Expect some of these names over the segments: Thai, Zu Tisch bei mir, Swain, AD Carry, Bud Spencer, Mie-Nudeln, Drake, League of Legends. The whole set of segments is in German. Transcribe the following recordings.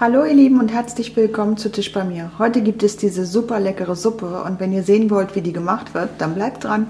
Hallo ihr Lieben und herzlich willkommen zu Tisch bei mir. Heute gibt es diese super leckere Suppe und wenn ihr sehen wollt, wie die gemacht wird, dann bleibt dran.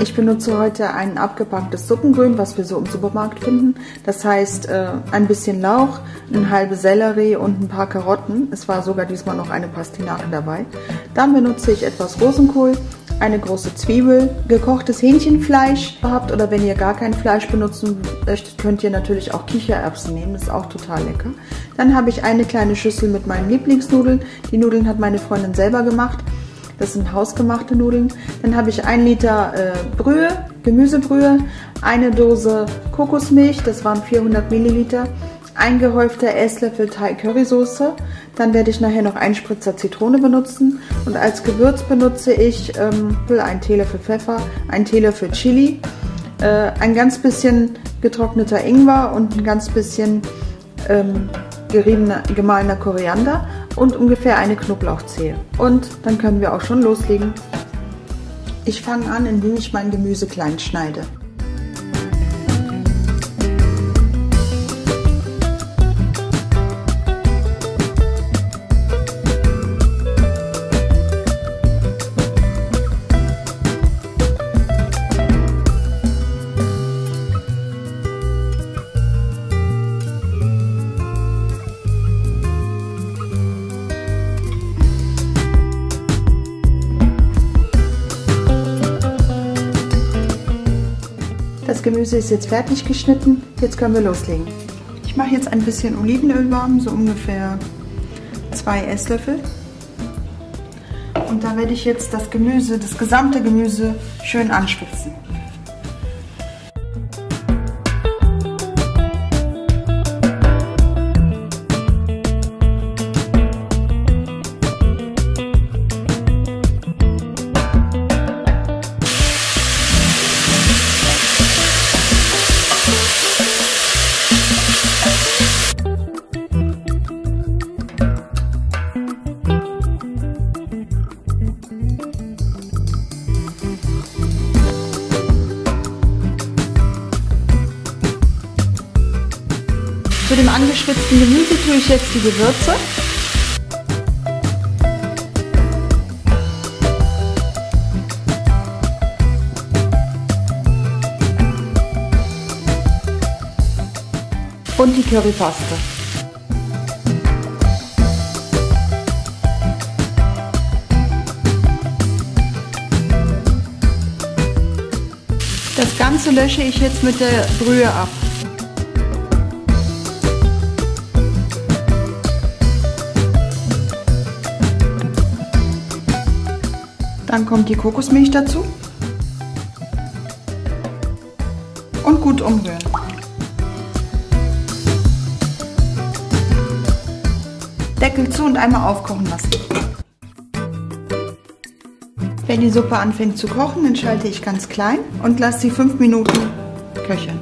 Ich benutze heute ein abgepacktes Suppengrün, was wir so im Supermarkt finden. Das heißt, ein bisschen Lauch, eine halbe Sellerie und ein paar Karotten. Es war sogar diesmal noch eine Pastinake dabei. Dann benutze ich etwas Rosenkohl, eine große Zwiebel, gekochtes Hähnchenfleisch habt oder wenn ihr gar kein Fleisch benutzen möchtet, könnt ihr natürlich auch Kichererbsen nehmen, das ist auch total lecker. Dann habe ich eine kleine Schüssel mit meinen Lieblingsnudeln. Die Nudeln hat meine Freundin selber gemacht. Das sind hausgemachte Nudeln. Dann habe ich 1 Liter Brühe, Gemüsebrühe, eine Dose Kokosmilch, das waren 400 Milliliter, ein gehäufter Esslöffel Thai Currysoße. Dann werde ich nachher noch einen Spritzer Zitrone benutzen. Und als Gewürz benutze ich einen Teelöffel Pfeffer, einen Teelöffel Chili, ein ganz bisschen getrockneter Ingwer und ein ganz bisschen gemahlener Koriander und ungefähr eine Knoblauchzehe. Und dann können wir auch schon loslegen. Ich fange an, indem ich mein Gemüse klein schneide. Das Gemüse ist jetzt fertig geschnitten, jetzt können wir loslegen. Ich mache jetzt ein bisschen Olivenöl warm, so ungefähr 2 Esslöffel. Und da werde ich jetzt das Gemüse, das gesamte Gemüse schön anschwitzen. Zu dem angeschwitzten Gemüse tue ich jetzt die Gewürze. Und die Currypaste. Das Ganze lösche ich jetzt mit der Brühe ab. Dann kommt die Kokosmilch dazu und gut umrühren. Deckel zu und einmal aufkochen lassen. Wenn die Suppe anfängt zu kochen, dann schalte ich ganz klein und lasse sie 5 Minuten köcheln.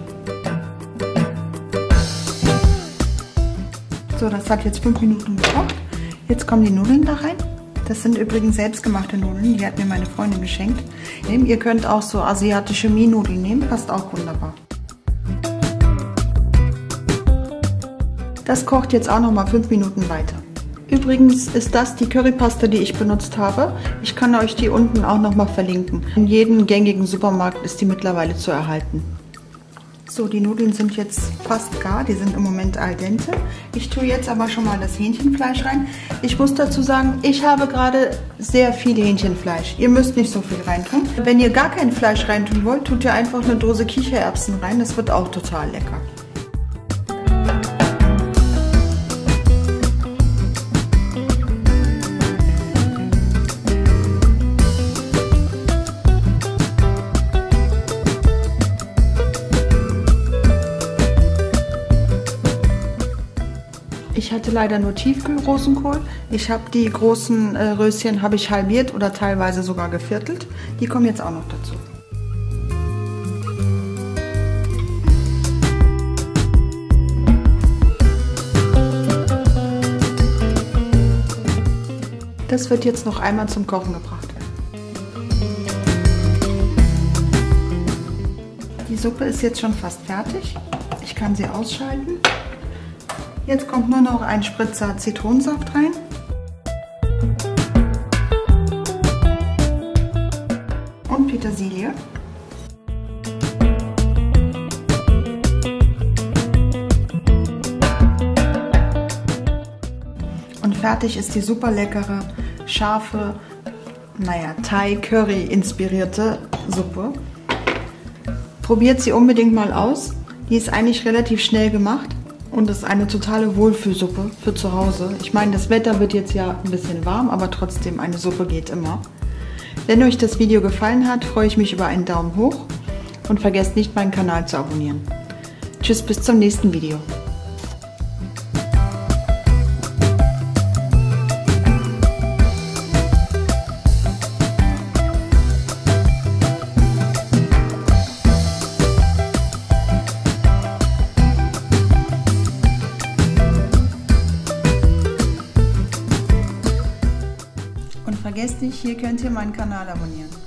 So, das hat jetzt 5 Minuten gekocht. Jetzt kommen die Nudeln da rein. Das sind übrigens selbstgemachte Nudeln, die hat mir meine Freundin geschenkt. Ihr könnt auch so asiatische Mie-Nudeln nehmen, passt auch wunderbar. Das kocht jetzt auch nochmal 5 Minuten weiter. Übrigens ist das die Currypaste, die ich benutzt habe. Ich kann euch die unten auch nochmal verlinken. In jedem gängigen Supermarkt ist die mittlerweile zu erhalten. So, die Nudeln sind jetzt fast gar, die sind im Moment al dente. Ich tue jetzt aber schon mal das Hähnchenfleisch rein. Ich muss dazu sagen, ich habe gerade sehr viel Hähnchenfleisch. Ihr müsst nicht so viel reintun. Wenn ihr gar kein Fleisch reintun wollt, tut ihr einfach eine Dose Kichererbsen rein. Das wird auch total lecker. Ich hatte leider nur Tiefkühl-Rosenkohl. Ich habe die großen Röschen halbiert oder teilweise sogar geviertelt. Die kommen jetzt auch noch dazu. Das wird jetzt noch einmal zum Kochen gebracht. Die Suppe ist jetzt schon fast fertig. Ich kann sie ausschalten. Jetzt kommt nur noch ein Spritzer Zitronensaft rein. Und Petersilie. Und fertig ist die super leckere, scharfe, naja, Thai-Curry-inspirierte Suppe. Probiert sie unbedingt mal aus. Die ist eigentlich relativ schnell gemacht und ist eine totale Wohlfühlsuppe für zu Hause. Ich meine, das Wetter wird jetzt ja ein bisschen warm, aber trotzdem, eine Suppe geht immer. Wenn euch das Video gefallen hat, freue ich mich über einen Daumen hoch und vergesst nicht, meinen Kanal zu abonnieren. Tschüss, bis zum nächsten Video. Vergesst nicht, hier könnt ihr meinen Kanal abonnieren.